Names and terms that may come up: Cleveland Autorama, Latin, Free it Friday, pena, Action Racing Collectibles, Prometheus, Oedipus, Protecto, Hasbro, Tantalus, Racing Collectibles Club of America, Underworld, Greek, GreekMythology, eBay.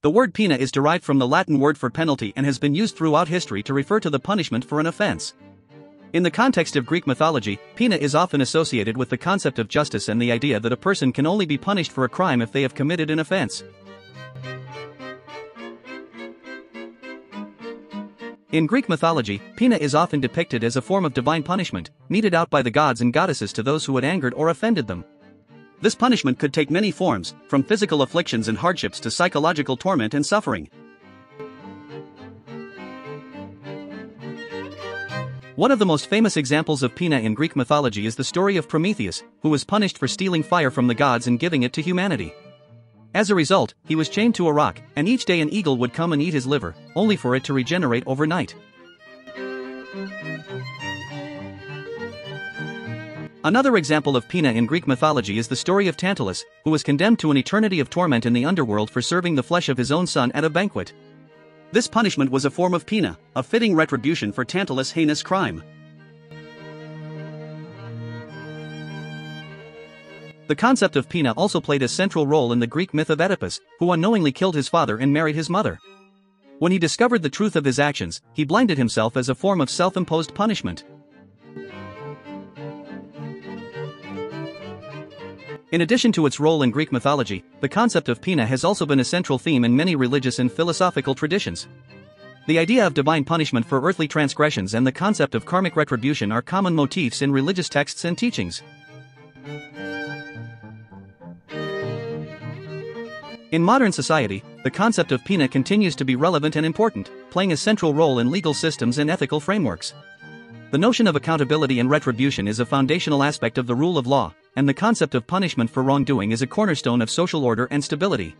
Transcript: The word pena is derived from the Latin word for penalty and has been used throughout history to refer to the punishment for an offense. In the context of Greek mythology, pena is often associated with the concept of justice and the idea that a person can only be punished for a crime if they have committed an offense. In Greek mythology, pena is often depicted as a form of divine punishment, meted out by the gods and goddesses to those who had angered or offended them. This punishment could take many forms, from physical afflictions and hardships to psychological torment and suffering. One of the most famous examples of pena in Greek mythology is the story of Prometheus, who was punished for stealing fire from the gods and giving it to humanity. As a result, he was chained to a rock, and each day an eagle would come and eat his liver, only for it to regenerate overnight. Another example of pena in Greek mythology is the story of Tantalus, who was condemned to an eternity of torment in the underworld for serving the flesh of his own son at a banquet. This punishment was a form of pena, a fitting retribution for Tantalus' heinous crime. The concept of pena also played a central role in the Greek myth of Oedipus, who unknowingly killed his father and married his mother. When he discovered the truth of his actions, he blinded himself as a form of self-imposed punishment. In addition to its role in Greek mythology, the concept of pena has also been a central theme in many religious and philosophical traditions. The idea of divine punishment for earthly transgressions and the concept of karmic retribution are common motifs in religious texts and teachings. In modern society, the concept of pena continues to be relevant and important, playing a central role in legal systems and ethical frameworks. The notion of accountability and retribution is a foundational aspect of the rule of law, and the concept of punishment for wrongdoing is a cornerstone of social order and stability.